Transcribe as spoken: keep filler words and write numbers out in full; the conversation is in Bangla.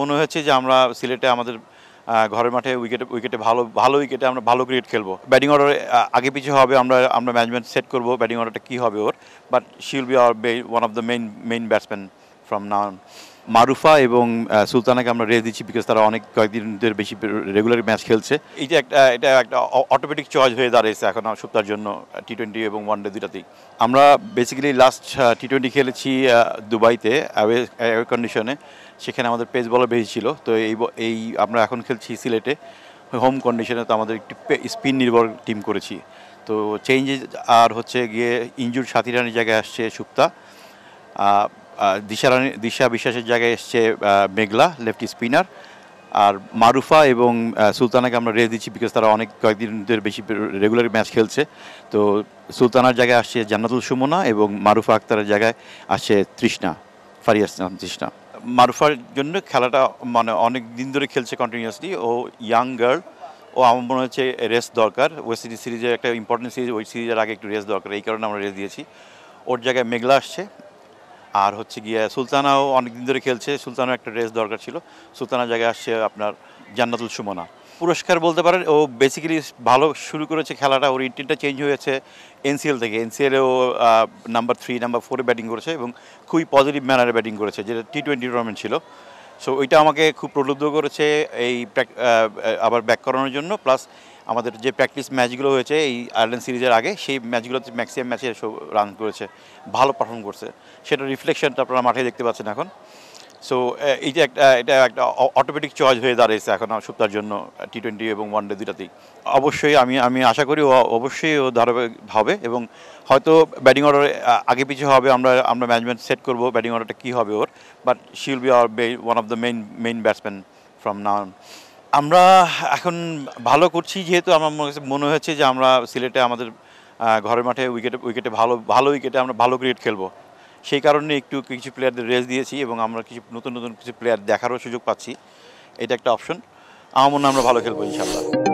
মনে হয়েছে যে আমরা সিলেটে আমাদের ঘরের মাঠে উইকেটে উইকেটে ভালো ভালো উইকেটে আমরা ভালো ক্রিকেট খেলবো। ব্যাটিং অর্ডার আগে পিছিয়ে হবে, আমরা আমরা ম্যানেজমেন্ট সেট করবো ব্যাটিং অর্ডারটা কী হবে ওর, but she will be our one of the main main batsman from now. Marufa এবং সুলতানাকে আমরা রেস দিচ্ছি বিকজ তারা অনেক কয়েকদিনের বেশি রেগুলার ম্যাচ খেলছে। এইটা একটা এটা একটা অটোমেটিক চয়েস হয়ে দাঁড়িয়েছে এখন সুপ্তার জন্য টি টোয়েন্টি এবং ওয়ান ডে দুটাতেই। আমরা বেসিক্যালি লাস্ট টি টোয়েন্টি খেলেছি দুবাইতে অ্যাওয়ে অ্যাওয়ে কন্ডিশনে, সেখানে আমাদের পেস বলার বেশি ছিল। তো এই এই আমরা এখন খেলছি সিলেটে হোম কন্ডিশনে, তো আমাদের একটি স্পিন নির্ভর টিম করেছি। তো চেঞ্জেস আর হচ্ছে গিয়ে ইনজুর সাথী রানির জায়গায় আসছে সুপ্তা, দিশা রানি দিশা বিশ্বাসের জায়গায় এসছে মেঘলা লেফট স্পিনার, আর মারুফা এবং সুলতানাকে আমরা রেস দিচ্ছি বিকজ তারা অনেক কয়েকদিনের বেশি রেগুলার ম্যাচ খেলছে। তো সুলতানার জায়গায় আসছে জান্নাতুল সুমনা এবং মারুফা আক্তারের জায়গায় আসছে তৃষ্ণা ফারিয়াহাসান তৃষ্ণা। মারুফার জন্য খেলাটা মানে অনেক দিন ধরে খেলছে কন্টিনিউয়াসলি, ও ইয়াং গার্ল, ও আমার মনে হচ্ছে রেস দরকার। ওয়েস্ট ইন্ডিজ সিরিজের একটা ইম্পর্টেন্ট সিরিজ, ওই সিরিজের আগে একটু রেস দরকার, এই কারণে আমরা রেস দিয়েছি। ওর জায়গায় মেঘলা আসছে, আর হচ্ছে গিয়ে সুলতানাও অনেকদিন ধরে খেলছে, সুলতানাও একটা রেস দরকার ছিল, সুলতানার জায়গায় আসছে আপনার জান্নাতুল সুমনা। পুরস্কার বলতে পারেন ও বেসিক্যালি ভালো শুরু করেছে খেলাটা, ওর ইন্টিনটা চেঞ্জ হয়েছে এনসিএল থেকে। এনসিএলেও নাম্বার থ্রি নাম্বার ফোরে ব্যাটিং করেছে এবং খুবই পজিটিভ ম্যানারে ব্যাটিং করেছে, যেটা টি টোয়েন্টি টুর্নামেন্ট ছিল। সো ওইটা আমাকে খুব প্রলুব্ধ করেছে এই আবার ব্যাক করানোর জন্য। প্লাস আমাদের যে প্র্যাকটিস ম্যাচগুলো হয়েছে এই আয়ারল্যান্ড সিরিজের আগে, সেই ম্যাচগুলোতে ম্যাক্সিমাম ম্যাচে রান করেছে, ভালো পারফর্ম করছে, সেটা রিফ্লেকশনটা আপনারা মাঠে দেখতে পাচ্ছেন এখন। সো এইটা একটা এটা একটা অটোমেটিক চয়েস হয়ে দাঁড়িয়েছে এখন সুপ্তার জন্য টি টোয়েন্টি এবং ওয়ান ডে দুটাতেই। অবশ্যই আমি আমি আশা করি ও অবশ্যই ও ধারাবাহিক হবে, এবং হয়তো ব্যাটিং অর্ডার আগে পিছিয়ে হবে, আমরা আমরা ম্যানেজমেন্ট সেট করবো ব্যাটিং অর্ডারটা কী হবে ওর, but she will be our one of the main main batsman from now. আমরা এখন ভালো করছি যেহেতু আমার মনে হয়েছে যে আমরা সিলেটে আমাদের ঘরের মাঠে উইকেটে উইকেটে ভালো ভালো উইকেটে আমরা ভালো ক্রিকেট খেলবো, সেই কারণে একটু কিছু প্লেয়ারদের রেস দিয়েছি এবং আমরা কিছু নতুন নতুন কিছু প্লেয়ার দেখারও সুযোগ পাচ্ছি। এটা একটা অপশন, আমার মনে হয় আমরা ভালো খেলবো ইনশাআল্লাহ।